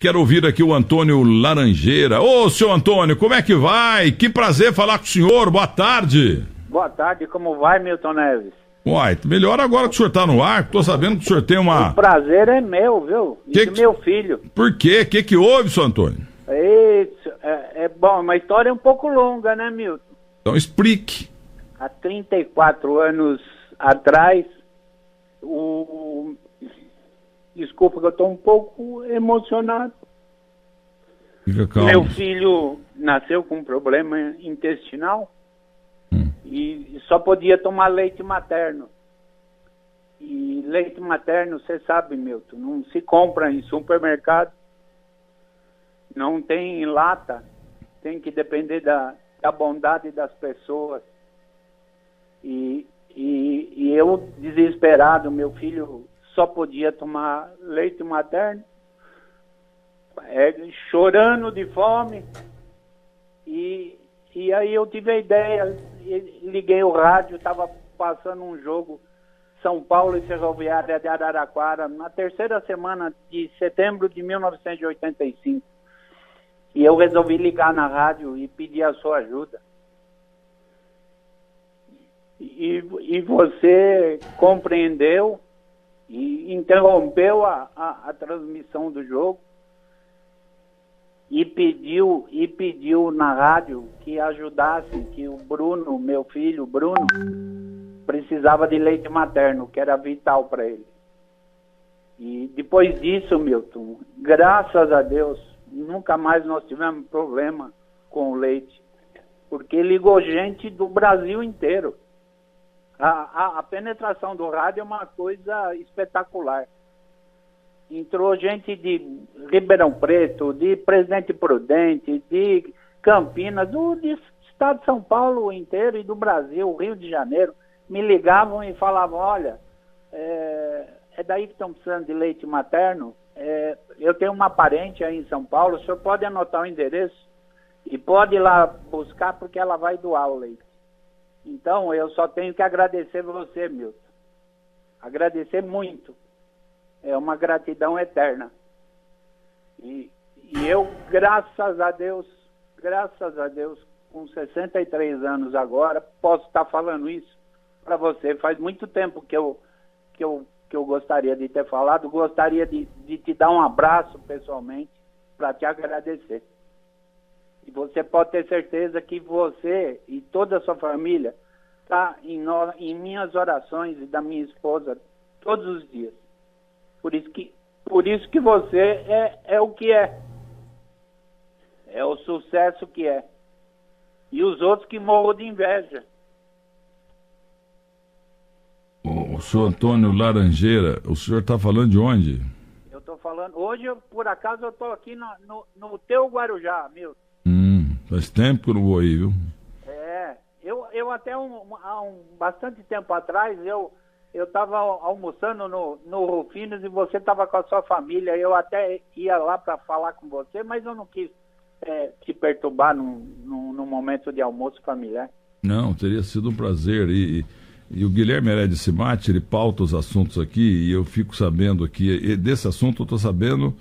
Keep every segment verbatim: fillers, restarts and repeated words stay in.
Quero ouvir aqui o Antônio Laranjeira. Ô, seu Antônio, como é que vai? Que prazer falar com o senhor, boa tarde. Boa tarde, como vai, Milton Neves? Uai, melhor agora que o senhor tá no ar, tô sabendo que o senhor tem uma... O prazer é meu, viu? E que do que... meu filho. Por quê? O que que houve, seu Antônio? Isso, é, é bom, uma história um pouco longa, né, Milton? Então explique. Há trinta e quatro anos atrás, o... Desculpa que eu estou um pouco emocionado. Fica calmo. Meu filho nasceu com um problema intestinal hum. e só podia tomar leite materno. E leite materno, você sabe, Milton, não se compra em supermercado, não tem em lata, tem que depender da, da bondade das pessoas. E, e, e eu, desesperado, meu filho... só podia tomar leite materno, é, chorando de fome, e, e aí eu tive a ideia, liguei o rádio, estava passando um jogo, São Paulo e Ferroviária de Araraquara, na terceira semana de setembro de mil novecentos e oitenta e cinco, e eu resolvi ligar na rádio e pedir a sua ajuda. E, e você compreendeu, e interrompeu a, a, a transmissão do jogo e pediu, e pediu na rádio que ajudasse, que o Bruno, meu filho Bruno, precisava de leite materno, que era vital para ele. E depois disso, Milton, graças a Deus, nunca mais nós tivemos problema com o leite, porque ligou gente do Brasil inteiro. A, a, a penetração do rádio é uma coisa espetacular. Entrou gente de Ribeirão Preto, de Presidente Prudente, de Campinas, do de estado de São Paulo inteiro e do Brasil, Rio de Janeiro. Me ligavam e falavam, olha, é, é daí que estão precisando de leite materno. É, eu tenho uma parente aí em São Paulo, o senhor pode anotar o endereço e pode ir lá buscar porque ela vai doar o leite. Então, eu só tenho que agradecer você, Milton. Agradecer muito. É uma gratidão eterna. E, e eu, graças a Deus, graças a Deus, com sessenta e três anos agora, posso estar falando isso para você. Faz muito tempo que eu, que eu, que eu gostaria de ter falado, gostaria de, de te dar um abraço pessoalmente para te agradecer. E você pode ter certeza que você e toda a sua família está em, em minhas orações e da minha esposa todos os dias. Por isso que, por isso que você é, é o que é. É o sucesso que é. E os outros que morram de inveja. O, o senhor Antônio Laranjeira, o senhor está falando de onde? Eu estou falando... Hoje, eu, por acaso, eu estou aqui no, no, no teu Guarujá, meu. Faz tempo que eu não vou aí, viu? É, eu, eu até um, há um, bastante tempo atrás, eu estava eu almoçando no, no Rufinos e você estava com a sua família. Eu até ia lá para falar com você, mas eu não quis é, te perturbar num, num, num momento de almoço familiar. Não, teria sido um prazer. E, e, e o Guilherme Heredia de Simat, ele pauta os assuntos aqui e eu fico sabendo aqui, e desse assunto eu estou sabendo...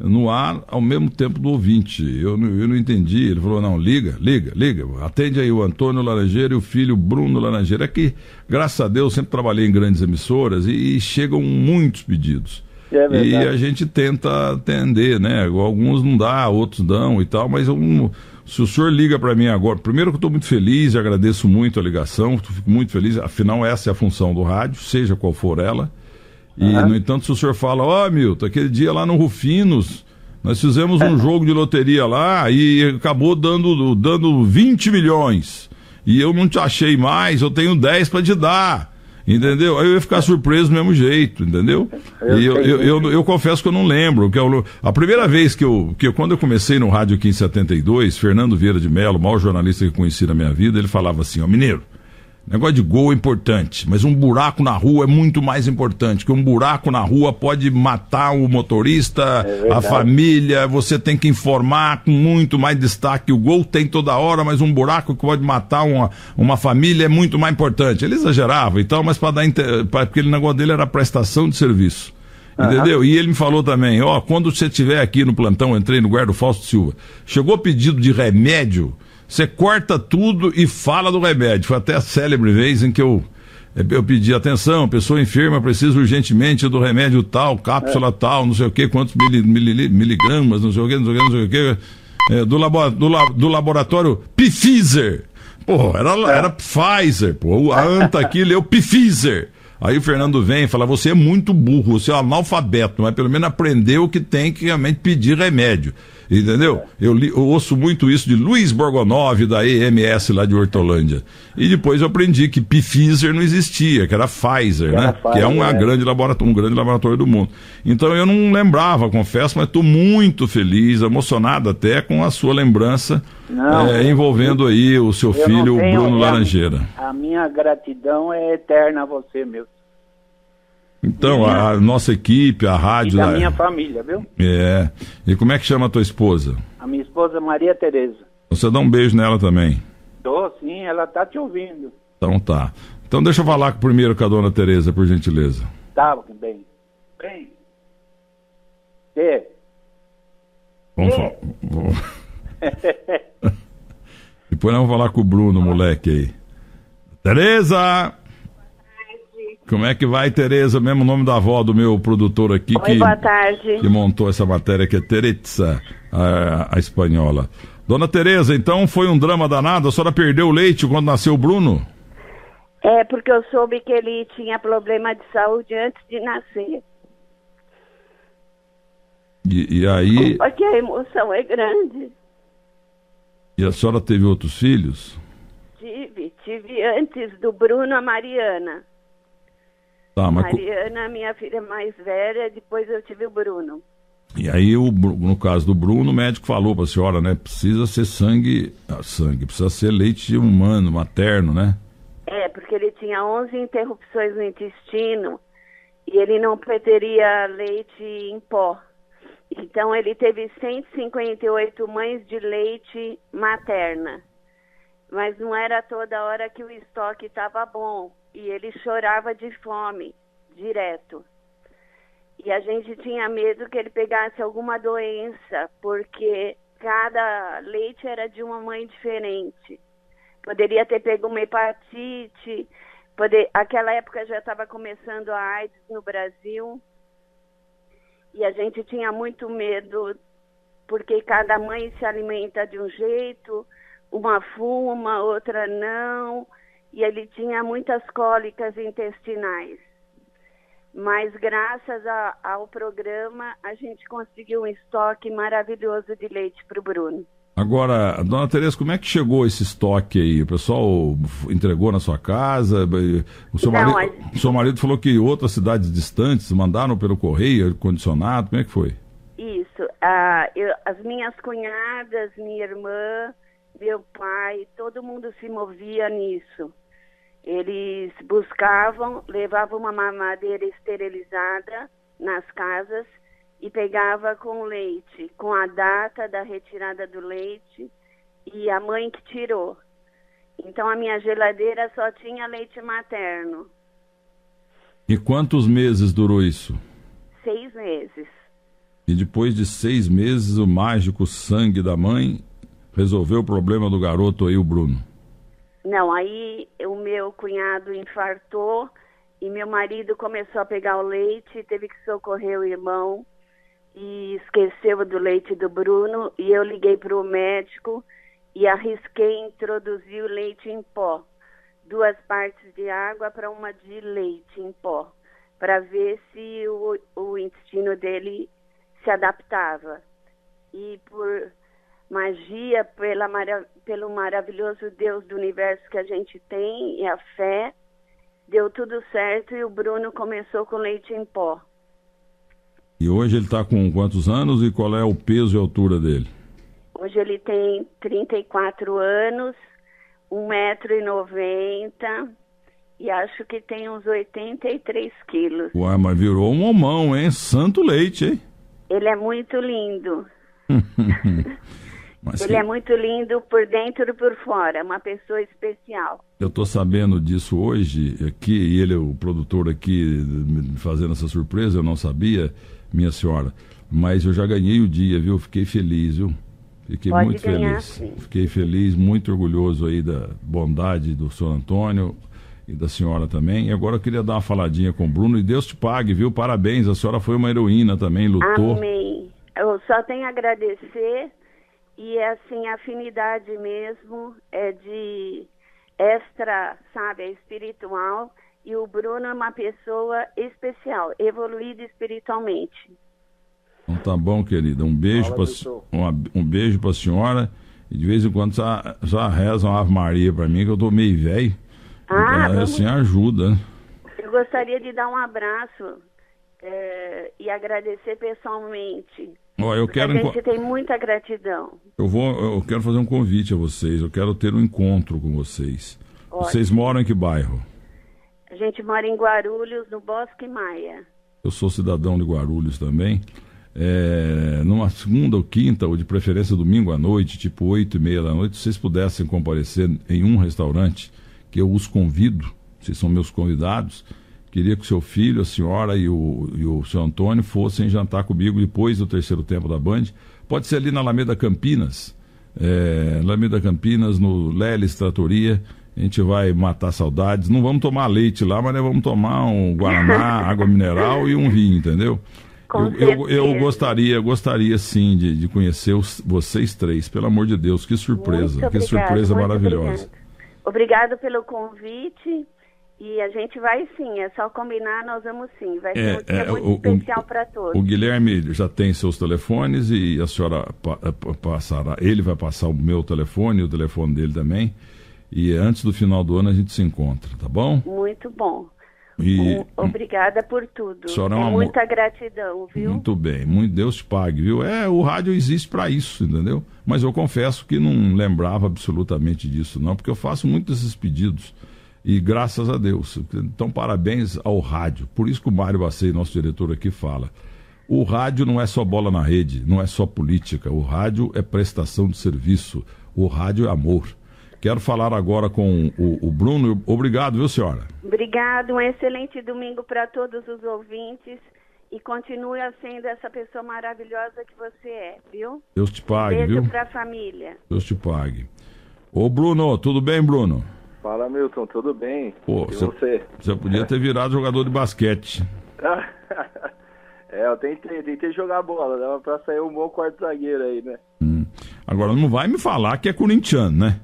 no ar, ao mesmo tempo do ouvinte. Eu não, eu não entendi. Ele falou, não, liga, liga, liga. Atende aí o Antônio Laranjeira e o filho Bruno Laranjeira. É que, graças a Deus, sempre trabalhei em grandes emissoras e, e chegam muitos pedidos. É verdade. E a gente tenta atender, né? Alguns não dá, outros dão e tal, mas eu, se o senhor liga para mim agora, primeiro que eu estou muito feliz, agradeço muito a ligação, fico muito feliz, afinal essa é a função do rádio, seja qual for ela. E, uhum. no entanto, se o senhor fala, ó, oh, Milton, aquele dia lá no Rufinos, nós fizemos um jogo de loteria lá e acabou dando, dando vinte milhões. E eu não te achei mais, eu tenho dez para te dar. Entendeu? Aí eu ia ficar surpreso do mesmo jeito, entendeu? Eu e eu, eu, eu, eu confesso que eu não lembro. Que eu, a primeira vez que eu, que eu... Quando eu comecei no rádio aqui em setenta e dois, Fernando Vieira de Mello, o maior jornalista que eu conheci na minha vida, ele falava assim, ó, oh, mineiro, negócio de gol é importante, mas um buraco na rua é muito mais importante, porque um buraco na rua pode matar o motorista, é a família, você tem que informar com muito mais destaque. O gol tem toda hora, mas um buraco que pode matar uma, uma família é muito mais importante. Ele exagerava e tal, mas para dar, pra, porque o negócio dele era prestação de serviço. Uhum. Entendeu? E ele me falou também, ó, quando você estiver aqui no plantão, eu entrei no guarda do Fausto Silva, chegou pedido de remédio, você corta tudo e fala do remédio. Foi até a célebre vez em que eu, eu pedi atenção, pessoa enferma precisa urgentemente do remédio tal, cápsula é. tal, não sei o que, quantos mili, mili, miligramas, não sei o que, não sei o que, não sei o que, é, do, labo, do, do laboratório Pfizer. Pô, era, era Pfizer, pô, a Anta aqui leu Pfizer. Aí o Fernando vem e fala, você é muito burro, você é um analfabeto, mas pelo menos aprendeu que tem que realmente pedir remédio, entendeu? Eu, li, eu ouço muito isso de Luiz Borgonov, da E M S lá de Hortolândia. E depois eu aprendi que Pfizer não existia, que era Pfizer, que né? Era Pfizer, que é uma né? grande laboratório, um grande laboratório do mundo. Então eu não lembrava, confesso, mas estou muito feliz, emocionado até com a sua lembrança, não, é, envolvendo aí o seu filho, o Bruno Laranjeira. A minha gratidão é eterna a você, meu. Então, a nossa equipe, a rádio... E da minha família, viu? É. E como é que chama a tua esposa? A minha esposa Maria Tereza. Você dá um beijo nela também? Dou, sim. Ela tá te ouvindo. Então tá. Então deixa eu falar primeiro com a dona Tereza, por gentileza. Tá, bem. Bem. Tê. Vamos falar. Depois nós vamos falar com o Bruno, moleque aí. Tereza! Como é que vai, Tereza? Mesmo nome da avó do meu produtor aqui. Oi, que, boa tarde. Que montou essa matéria, que é Tereza, a, a espanhola. Dona Tereza, então foi um drama danado? A senhora perdeu o leite quando nasceu o Bruno? É, porque eu soube que ele tinha problema de saúde antes de nascer. E, e aí... Porque a emoção é grande. E a senhora teve outros filhos? Tive, tive antes do Bruno a Mariana. Tá, mas... Mariana, minha filha mais velha, depois eu tive o Bruno. E aí, o, no caso do Bruno, o médico falou para a senhora, né? Precisa ser sangue, sangue, precisa ser leite humano, materno, né? É, porque ele tinha onze interrupções no intestino e ele não preferia leite em pó. Então, ele teve cento e cinquenta e oito mães de leite materna. Mas não era toda hora que o estoque estava bom. E ele chorava de fome, direto. E a gente tinha medo que ele pegasse alguma doença, porque cada leite era de uma mãe diferente. Poderia ter pego uma hepatite, poder... aquela época já estava começando a AIDS no Brasil. E a gente tinha muito medo, porque cada mãe se alimenta de um jeito, uma fuma, outra não... E ele tinha muitas cólicas intestinais. Mas graças a, ao programa, a gente conseguiu um estoque maravilhoso de leite para o Bruno. Agora, dona Tereza, como é que chegou esse estoque aí? O pessoal entregou na sua casa? O seu, Não, marido, a... o seu marido falou que outras cidades distantes mandaram pelo correio, ar-condicionado, como é que foi? Isso. Ah, eu, as minhas cunhadas, minha irmã... Meu pai, todo mundo se movia nisso. Eles buscavam, levavam uma mamadeira esterilizada nas casas e pegava com leite, com a data da retirada do leite e a mãe que tirou. Então a minha geladeira só tinha leite materno. E quantos meses durou isso? Seis meses. E depois de seis meses, o mágico sangue da mãe... Resolveu o problema do garoto aí, o Bruno? Não, aí o meu cunhado infartou e meu marido começou a pegar o leite, teve que socorrer o irmão e esqueceu do leite do Bruno e eu liguei para o médico e arrisquei introduzir o leite em pó. Duas partes de água para uma de leite em pó, para ver se o, o intestino dele se adaptava. E por... magia, pela, pelo maravilhoso Deus do universo que a gente tem e a fé, deu tudo certo e o Bruno começou com leite em pó. E hoje ele está com quantos anos e qual é o peso e a altura dele? Hoje ele tem trinta e quatro anos, um metro e noventa e acho que tem uns oitenta e três quilos. Uai, mas virou um homão, hein? Santo leite, hein? Ele é muito lindo. Ele é muito lindo por dentro e por fora, uma pessoa especial. Eu estou sabendo disso hoje, aqui, e ele, o produtor aqui, me fazendo essa surpresa, eu não sabia, minha senhora, mas eu já ganhei o dia, viu? Fiquei feliz, viu? Fiquei Pode muito ganhar, feliz. Sim. Fiquei feliz, muito orgulhoso aí da bondade do senhor Antônio e da senhora também. E agora eu queria dar uma faladinha com o Bruno, e Deus te pague, viu? Parabéns, a senhora foi uma heroína também, lutou. Amém. Eu só tenho a agradecer, e assim, a afinidade mesmo é de... extra, sabe, é espiritual, e o Bruno é uma pessoa especial, evoluída espiritualmente. Então tá bom, querida, um beijo para um, um beijo para a senhora, e de vez em quando já, já reza uma Ave Maria para mim, que eu tô meio velho, ah, então, assim ajuda. Eu gostaria de dar um abraço é, e agradecer pessoalmente. Ó, eu quero... A gente tem muita gratidão. Eu, vou, eu quero fazer um convite a vocês. Eu quero ter um encontro com vocês. Ótimo. Vocês moram em que bairro? A gente mora em Guarulhos, no Bosque Maia. Eu sou cidadão de Guarulhos também. É, numa segunda ou quinta, ou de preferência domingo à noite, tipo oito e meia da noite, se vocês pudessem comparecer em um restaurante, que eu os convido, vocês são meus convidados... Queria que o seu filho, a senhora e o, e o seu Antônio fossem jantar comigo depois do terceiro tempo da Band. Pode ser ali na Alameda Campinas, é, Alameda Campinas, no Lellis Trattoria. A gente vai matar saudades. Não vamos tomar leite lá, mas nós vamos tomar um guaraná, água mineral e um vinho, entendeu? Eu, eu, eu gostaria, gostaria sim de, de conhecer os, vocês três. Pelo amor de Deus, que surpresa, muito que obrigado, surpresa maravilhosa. Obrigado. Obrigado pelo convite. E a gente vai sim, é só combinar, nós vamos sim. Vai ser é, é, muito o, especial para todos. O Guilherme já tem seus telefones e a senhora pa, pa, passará, ele vai passar o meu telefone, o telefone dele também. E antes do final do ano a gente se encontra, tá bom? Muito bom. E, obrigada por tudo. É uma... muita gratidão, viu? Muito bem, muito Deus te pague, viu? É, o rádio existe para isso, entendeu? Mas eu confesso que não lembrava absolutamente disso, não, porque eu faço muitos esses pedidos. E graças a Deus. Então, parabéns ao rádio. Por isso que o Mário Bacei, nosso diretor aqui, fala. O rádio não é só bola na rede, não é só política. O rádio é prestação de serviço. O rádio é amor. Quero falar agora com o, o Bruno. Obrigado, viu, senhora? Obrigado. Um excelente domingo para todos os ouvintes. E continue sendo essa pessoa maravilhosa que você é, viu? Deus te pague, beijo, viu? Beijo para a família. Deus te pague. Ô, Bruno, tudo bem, Bruno? Fala, Milton, tudo bem? Pô, e você? Você podia ter virado jogador de basquete. É, eu tentei, tentei jogar bola, dava pra sair um bom quarto zagueiro aí, né? Hum. Agora, não vai me falar que é corintiano, né?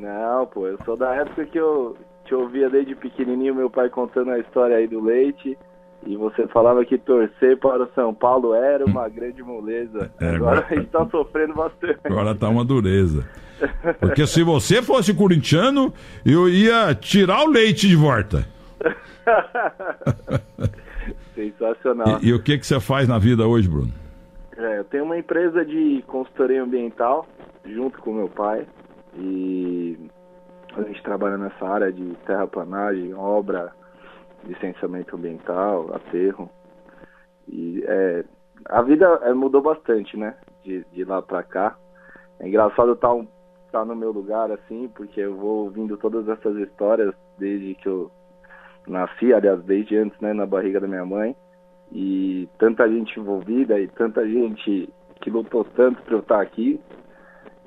Não, pô, eu sou da época que eu te ouvia desde pequenininho, meu pai contando a história aí do leite, e você falava que torcer para o São Paulo era uma hum. grande moleza. É, agora, agora a gente tá sofrendo bastante. Agora tá uma dureza. Porque se você fosse corintiano, eu ia tirar o leite de volta. Sensacional. E, e o que, que você faz na vida hoje, Bruno? É, eu tenho uma empresa de consultoria ambiental, junto com meu pai. E a gente trabalha nessa área de terraplanagem, obra, licenciamento ambiental, aterro. E é, a vida é, mudou bastante, né? De, de lá pra cá. É engraçado estar tá um tá no meu lugar, assim, porque eu vou ouvindo todas essas histórias desde que eu nasci, aliás, desde antes, né, na barriga da minha mãe, e tanta gente envolvida e tanta gente que lutou tanto para eu estar aqui,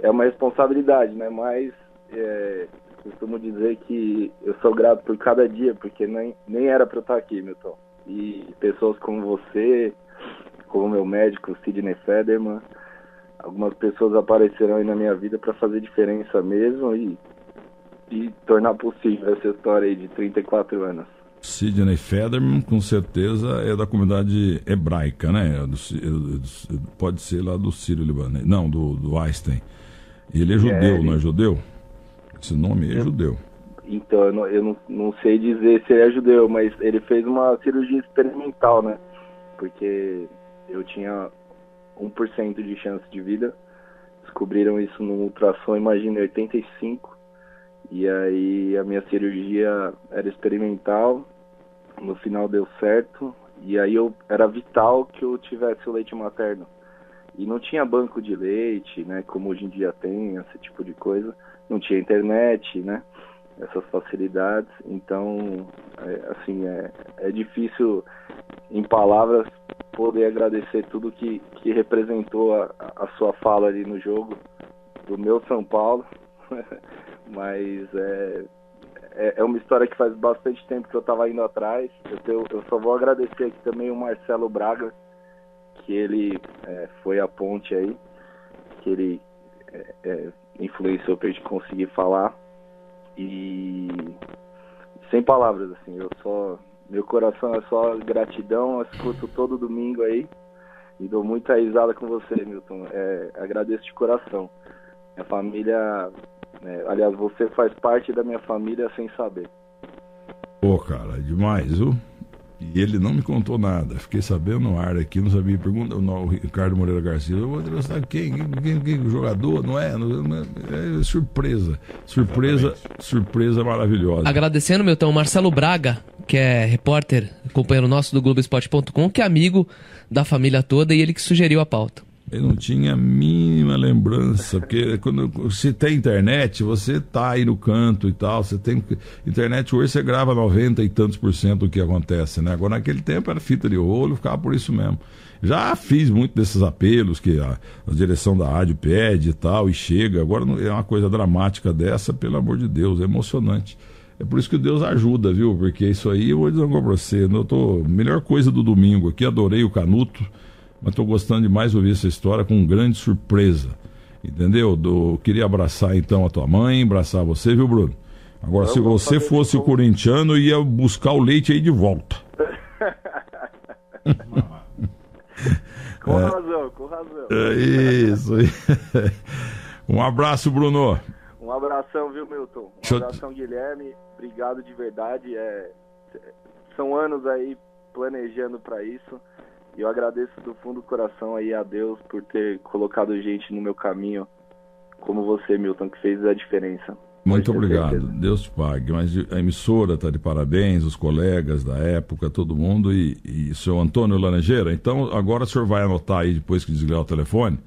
é uma responsabilidade, né, mas é, costumo dizer que eu sou grato por cada dia, porque nem, nem era para eu estar aqui, Milton, e pessoas como você, como meu médico, Sidney Federman, algumas pessoas aparecerão aí na minha vida para fazer diferença mesmo e, e tornar possível essa história aí de trinta e quatro anos. Sidney Federman, com certeza, é da comunidade hebraica, né? Do, do, pode ser lá do Sírio-Libanês. Não, do, do Einstein. Ele é judeu, é, ele... não é judeu? Esse nome é, é judeu. Então, eu, não, eu não, não sei dizer se ele é judeu, mas ele fez uma cirurgia experimental, né? Porque eu tinha... um por cento de chance de vida. Descobriram isso no ultrassom, imagina, oitenta e cinco. E aí a minha cirurgia era experimental. No final deu certo. E aí eu, era vital que eu tivesse o leite materno. E não tinha banco de leite, né? Como hoje em dia tem, esse tipo de coisa. Não tinha internet, né? essas facilidades. Então, é, assim, é, é difícil, em palavras, poder agradecer tudo que, que representou a, a sua fala ali no jogo do meu São Paulo. Mas é, é, é uma história que faz bastante tempo que eu estava indo atrás. Eu, tenho, eu só vou agradecer aqui também o Marcelo Braga, que ele é, foi a ponte aí, que ele é, é, influenciou para a gente conseguir falar. E sem palavras, assim, eu só, meu coração é só gratidão, eu escuto todo domingo aí e dou muita risada com você, Milton. É, agradeço de coração. Minha família, é, aliás, você faz parte da minha família sem saber. Pô, cara, demais, viu? E ele não me contou nada, fiquei sabendo no ar aqui, não sabia, pergunta o Ricardo Moreira Garcia, eu vou entrevistar quem, quem, quem jogador, não é? Não é, é surpresa, surpresa, exatamente. Surpresa maravilhosa. Agradecendo, meu tão, Marcelo Braga, que é repórter, companheiro nosso do Globoesporte ponto com, que é amigo da família toda e ele que sugeriu a pauta. Eu não tinha a mínima lembrança, porque quando, se tem internet, você tá aí no canto e tal, você tem internet hoje, você grava noventa e tantos por cento do que acontece, né? Agora naquele tempo era fita de rolo, ficava por isso mesmo. Já fiz muito desses apelos que a, a direção da rádio pede e tal, e chega, agora é uma coisa dramática dessa, pelo amor de Deus, é emocionante. É por isso que Deus ajuda, viu? Porque isso aí, eu vou dizer pra você, eu tô, melhor coisa do domingo aqui, adorei o Canuto, mas estou gostando demais de ouvir essa história com grande surpresa, entendeu? Do, queria abraçar então a tua mãe, abraçar você, viu, Bruno? Agora, eu se você fosse o corintiano, ia buscar o leite aí de volta. Com é, razão, com razão. É isso. Um abraço, Bruno. Um abração, viu, Milton? Um abração, Guilherme. Obrigado de verdade. É... São anos aí planejando para isso. E eu agradeço do fundo do coração aí a Deus por ter colocado gente no meu caminho, como você, Milton, que fez a diferença. Muito obrigado, certeza. Deus te pague. Mas a emissora está de parabéns, os colegas da época, todo mundo. E, e o senhor Antônio Laranjeira, então agora o senhor vai anotar aí, depois que desligar o telefone,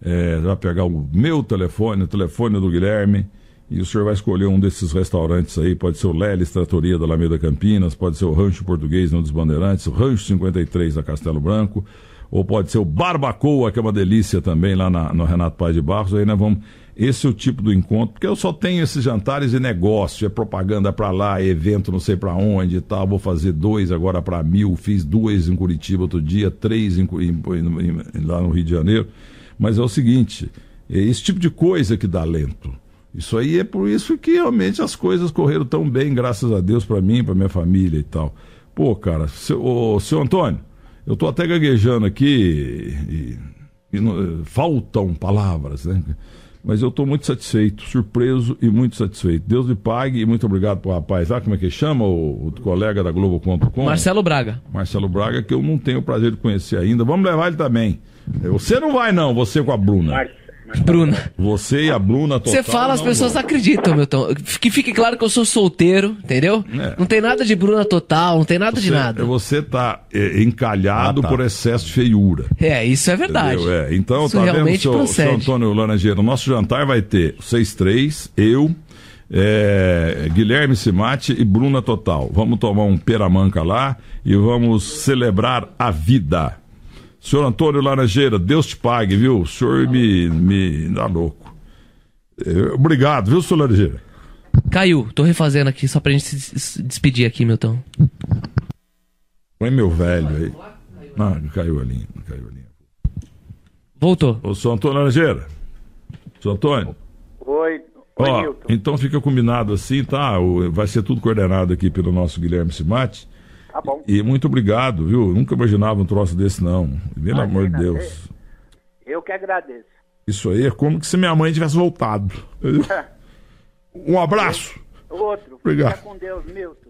é, vai pegar o meu telefone, o telefone do Guilherme, e o senhor vai escolher um desses restaurantes aí, pode ser o Lellis Trattoria da Alameda Campinas, pode ser o Rancho Português, não dos Bandeirantes, o Rancho cinquenta e três da Castelo Branco, ou pode ser o Barbacoa, que é uma delícia também, lá na, no Renato Paz de Barros. Aí nós vamos... Esse é o tipo do encontro, porque eu só tenho esses jantares de negócio, é propaganda pra lá, é evento não sei pra onde e tal, vou fazer dois agora pra mil, fiz dois em Curitiba outro dia, três em, em, em, lá no Rio de Janeiro. Mas é o seguinte, é esse tipo de coisa que dá lento. Isso aí é por isso que realmente as coisas correram tão bem, graças a Deus, pra mim, pra minha família e tal. Pô, cara, seu, ô, seu Antônio, eu tô até gaguejando aqui e, e não, faltam palavras, né? Mas eu tô muito satisfeito, surpreso e muito satisfeito. Deus me pague e muito obrigado pro rapaz. Ah, como é que chama o, o colega da Globo ponto com? Marcelo Braga. Marcelo Braga, que eu não tenho o prazer de conhecer ainda. Vamos levar ele também. Você não vai não, você com a Bruna. Marcelo. Bruna. Você e a Bruna Total. Você fala, as não, pessoas não acreditam, Milton. Que fique claro que eu sou solteiro, entendeu? É. Não tem nada de Bruna Total, não tem nada você, de nada. Você tá é, encalhado ah, tá. por excesso de feiura. É, isso é verdade. É. Então, isso tá realmente vendo, seu, seu Antônio Laranjeira, o nosso jantar vai ter vocês três, eu, é, Guilherme Simat e Bruna Total. Vamos tomar um peramanca lá e vamos celebrar a vida. Senhor Antônio Laranjeira, Deus te pague, viu? O senhor me, me dá louco. Obrigado, viu, senhor Laranjeira? Caiu, tô refazendo aqui, só pra gente se despedir aqui, Milton. Põe meu velho aí. Não, não caiu a linha, não caiu a linha. Voltou. Ô, senhor Antônio Laranjeira. Senhor Antônio. Oi. Ó, Oi, então fica combinado assim, tá? Vai ser tudo coordenado aqui pelo nosso Guilherme Simat. Tá bom. E muito obrigado, viu? Nunca imaginava um troço desse, não. Pelo amor de Deus. Eu que agradeço. Isso aí é como que se minha mãe tivesse voltado. Um abraço. Outro. Obrigado. Fica com Deus, Milton.